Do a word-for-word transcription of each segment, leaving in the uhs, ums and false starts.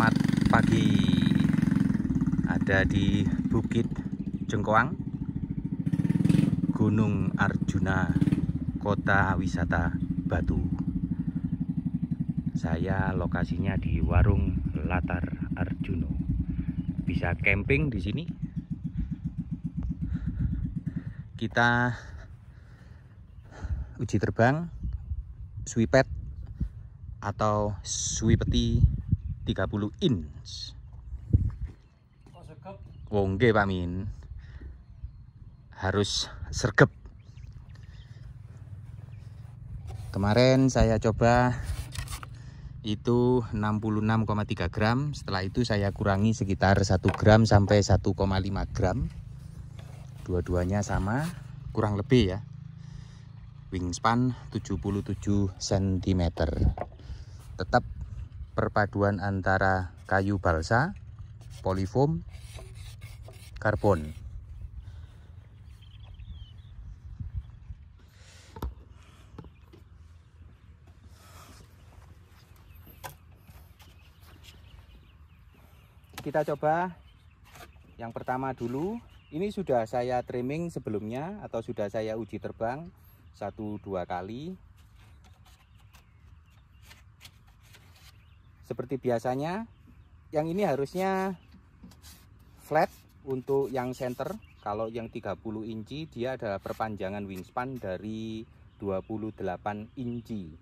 Selamat pagi. Ada di Bukit Jengkoang, Gunung Arjuna, Kota Wisata Batu. Saya lokasinya di Warung Latar Arjuno. Bisa camping di sini. Kita uji terbang Sweepette atau Sweepette tiga puluh inch. Oh, nggih Pak Min, harus sergep. Kemarin saya coba itu enam puluh enam koma tiga gram. Setelah itu saya kurangi sekitar satu gram sampai satu koma lima gram. Dua-duanya sama, kurang lebih ya. Wingspan tujuh puluh tujuh sentimeter. Tetap perpaduan antara kayu balsa, polifoam, karbon. Kita coba yang pertama dulu. Ini sudah saya trimming sebelumnya atau sudah saya uji terbang satu dua kali. Seperti biasanya, yang ini harusnya flat untuk yang center. Kalau yang tiga puluh inci, dia ada perpanjangan wingspan dari dua puluh delapan inci.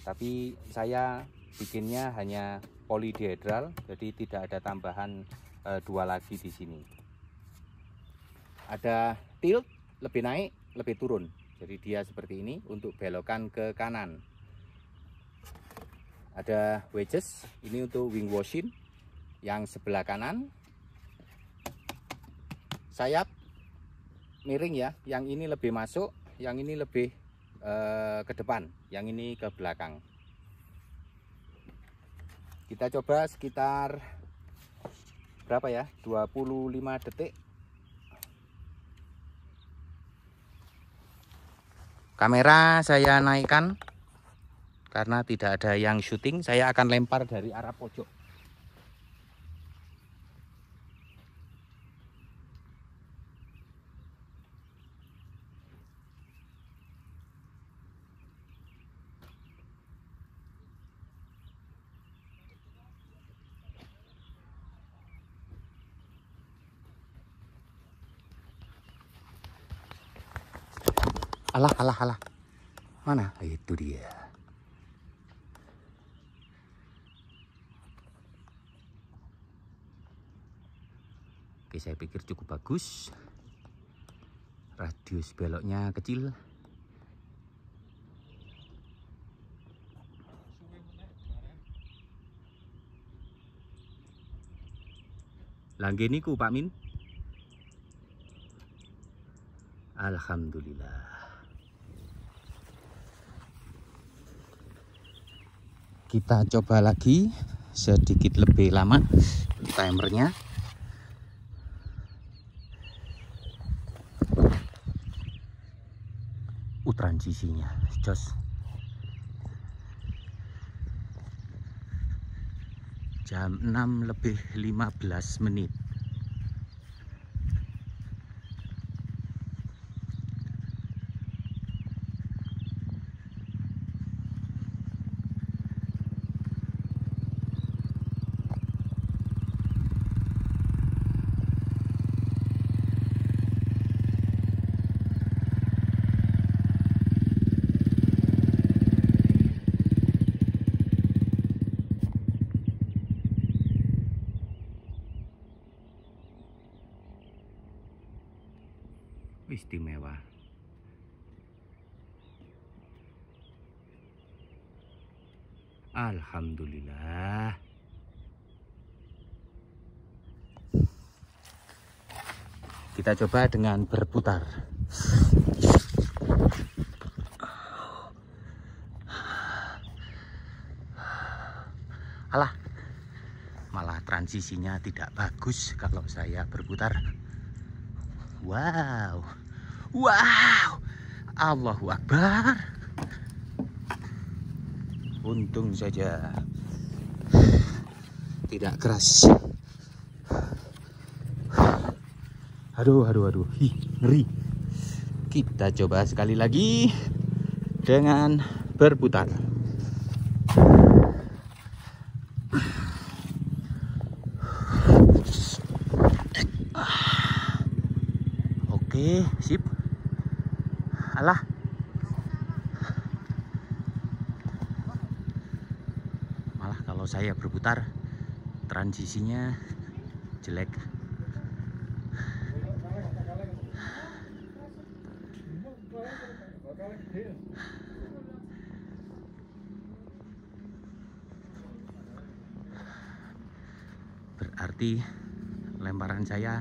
Tapi saya bikinnya hanya polydihedral, jadi tidak ada tambahan e, dua lagi di sini. Ada tilt, lebih naik, lebih turun. Jadi dia seperti ini untuk belokan ke kanan. Ada wedges, ini untuk wing washing yang sebelah kanan. Sayap miring ya, yang ini lebih masuk, yang ini lebih eh, ke depan, yang ini ke belakang. Kita coba sekitar berapa ya, dua puluh lima detik. Kamera saya naikkan karena tidak ada yang syuting, saya akan lempar dari arah pojok. Alah, alah, alah. Mana? Itu dia. Saya pikir cukup bagus, radius beloknya kecil. Langgih niku Pak Min, alhamdulillah. Kita coba lagi sedikit lebih lama timernya. Transisinya jos, jam enam lebih lima belas menit. Istimewa. Alhamdulillah. Kita coba dengan berputar. Alah, malah transisinya tidak bagus kalau saya berputar. Wow, wow, Allahu Akbar. Untung saja tidak keras. Aduh, aduh, aduh, hi, ngeri. Kita coba sekali lagi dengan berputar. Oke, sip. Alah. Malah kalau saya berputar, transisinya jelek. Berarti lemparan saya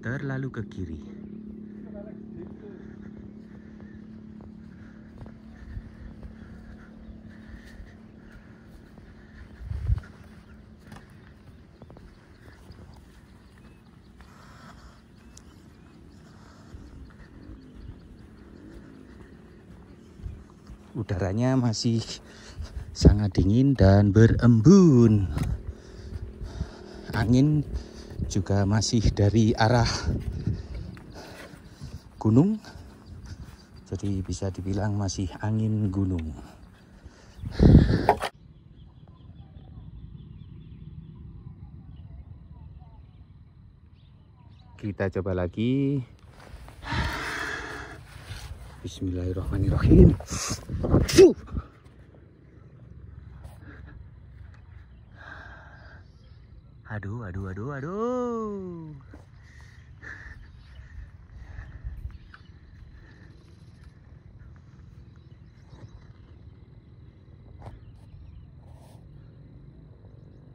terlalu ke kiri. Udaranya masih sangat dingin dan berembun. Angin juga masih dari arah gunung. Jadi bisa dibilang masih angin gunung. Kita coba lagi. Bismillahirrahmanirrahim. Fuh. Aduh, aduh, aduh, aduh.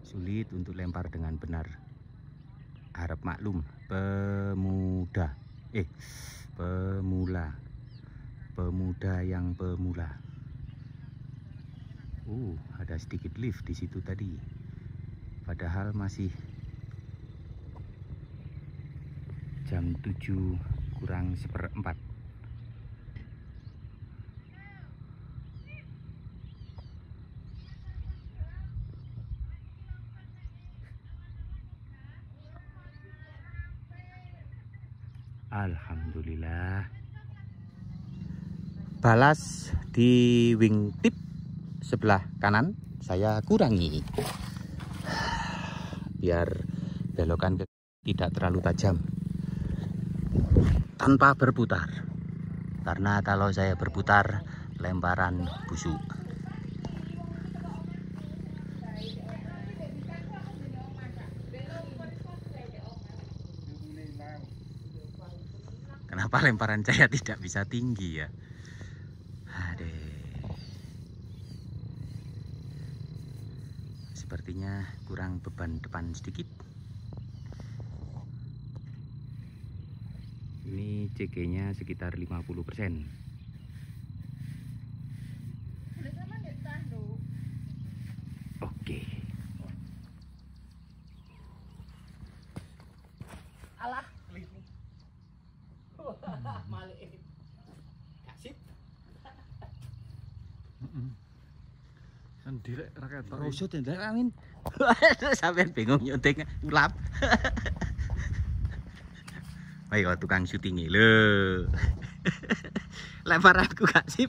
Sulit untuk lempar dengan benar. Harap maklum, pemuda. Eh, pemula. Pemuda yang pemula. Uh, ada sedikit lift di situ tadi. Padahal masih jam tujuh kurang seperempat. Alhamdulillah. Balas di wingtip sebelah kanan saya kurangi biar belokan tidak terlalu tajam tanpa berputar, karena kalau saya berputar lemparan busuk. Kenapa lemparan saya tidak bisa tinggi ya? Sepertinya kurang beban depan sedikit. Ini C G-nya sekitar lima puluh persen. Oke. Alah. Direk rakyat terusut yang direk angin. Sampai bingung nyuting ngulap. Baik kalau tukang syutingnya lo. Lempar aku gak sip.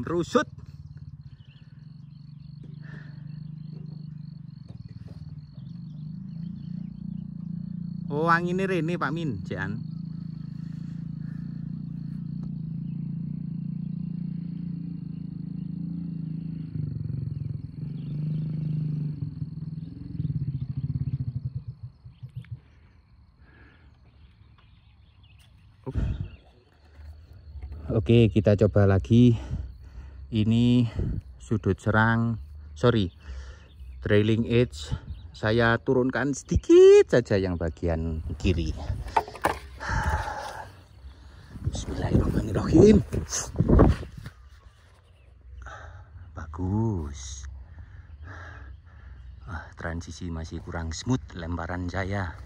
Merusut. Oh anginnya Rene Pak Min, Jean. Oke, kita coba lagi. Ini sudut serang, sorry, trailing edge. Saya turunkan sedikit saja yang bagian kiri. Bismillahirrahmanirrahim. Bagus. Ah, transisi masih kurang smooth lemparan saya.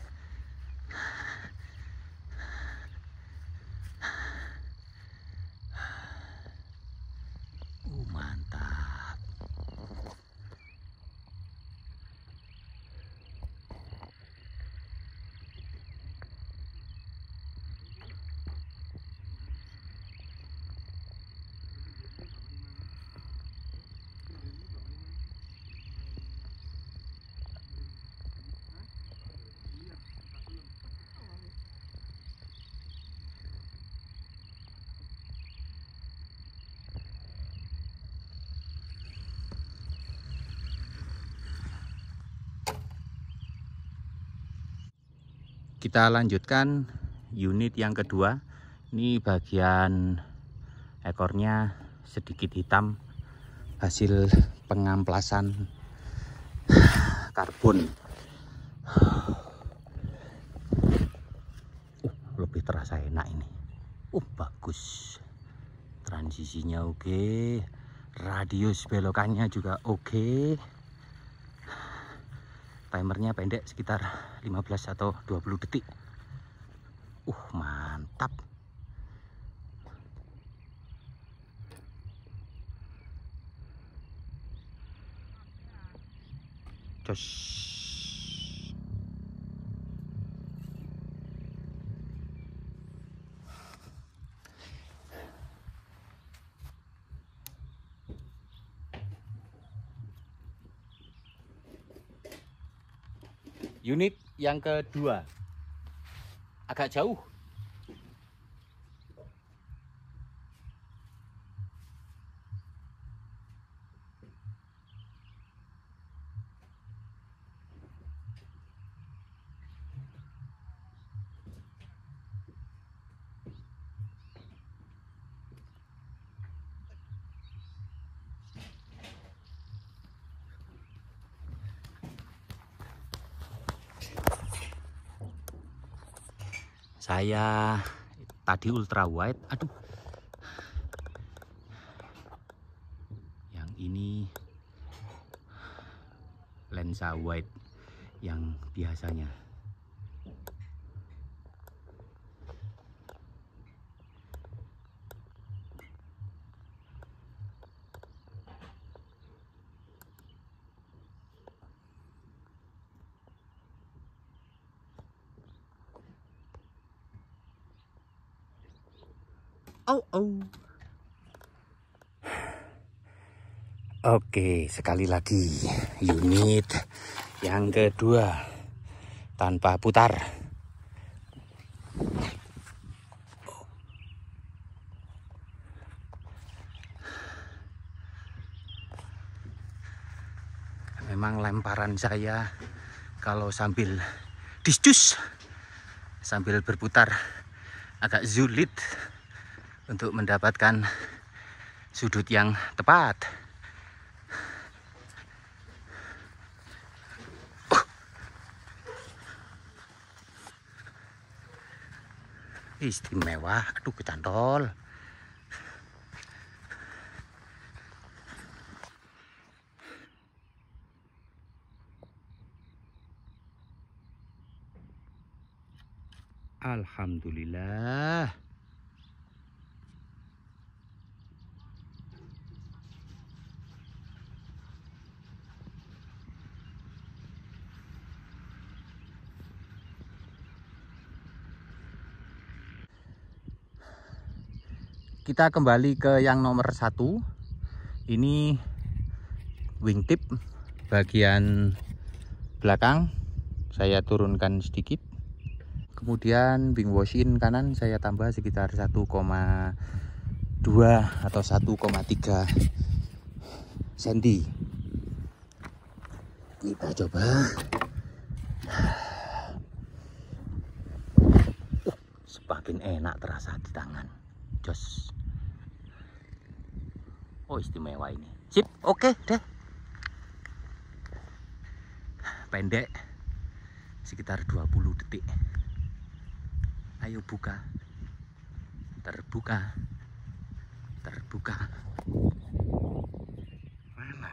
Kita lanjutkan unit yang kedua. Ini bagian ekornya sedikit hitam, hasil pengamplasan karbon. Uh, lebih terasa enak ini. Uh, bagus. Transisinya oke, radius belokannya juga oke. Timernya pendek sekitar lima belas atau dua puluh detik. Uh, mantap. Jos. Unit yang kedua, agak jauh. Saya tadi ultra wide, aduh, yang ini lensa wide yang biasanya. Oh, oh. Oke, sekali lagi unit yang kedua tanpa putar. Memang lemparan saya kalau sambil disjus, sambil berputar agak sulit untuk mendapatkan sudut yang tepat. Oh. Istimewa, aduh kecantol. Alhamdulillah. Kita kembali ke yang nomor satu. Ini wingtip bagian belakang saya turunkan sedikit, kemudian wing wash-in kanan saya tambah sekitar satu koma dua atau satu koma tiga senti. Kita coba. Uh, semakin enak terasa di tangan. Jos. Oh, istimewa ini. Sip, oke deh. Pendek sekitar dua puluh detik. Ayo buka. Terbuka. Terbuka. Mana?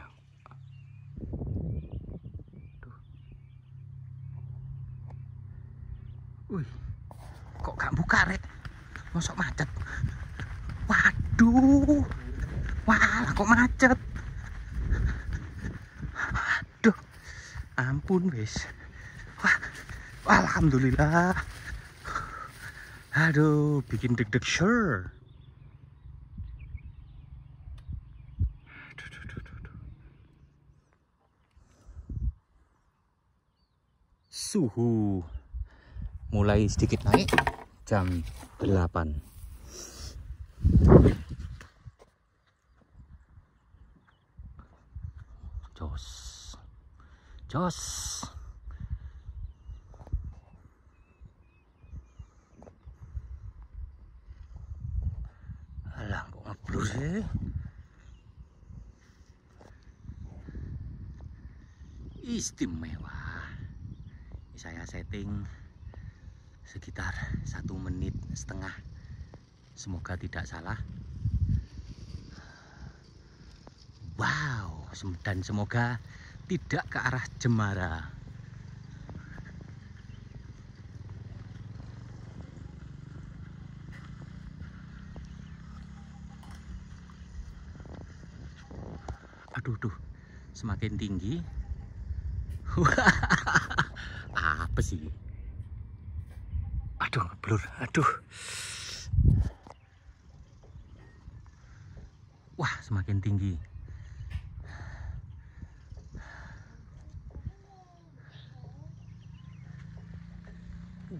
Tuh. Wih. Kok gak buka, Rek? Mosok macet. Waduh. Wah, kok macet. Aduh. Ampun, wis. Wah. Alhamdulillah. Aduh, bikin deg-deg sure. Suhu mulai sedikit naik jam delapan. Jos. Jos. istimewa. Ini saya setting sekitar satu menit setengah, semoga tidak salah. Wow, dan semoga tidak ke arah Jemara. Aduh, duh, semakin tinggi. Apa sih? Aduh, blur, aduh. Wah, semakin tinggi.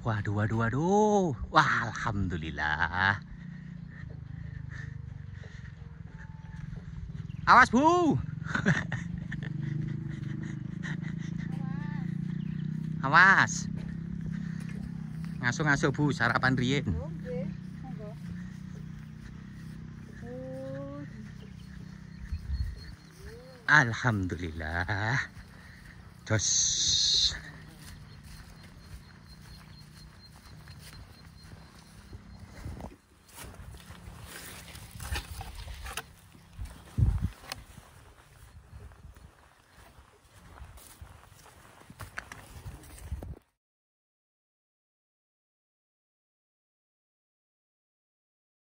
Waduh, waduh, waduh. Wah, alhamdulillah. Awas, Bu. Awas. Ngasuh-ngasuh, Bu, sarapan riyen. Alhamdulillah. Jos.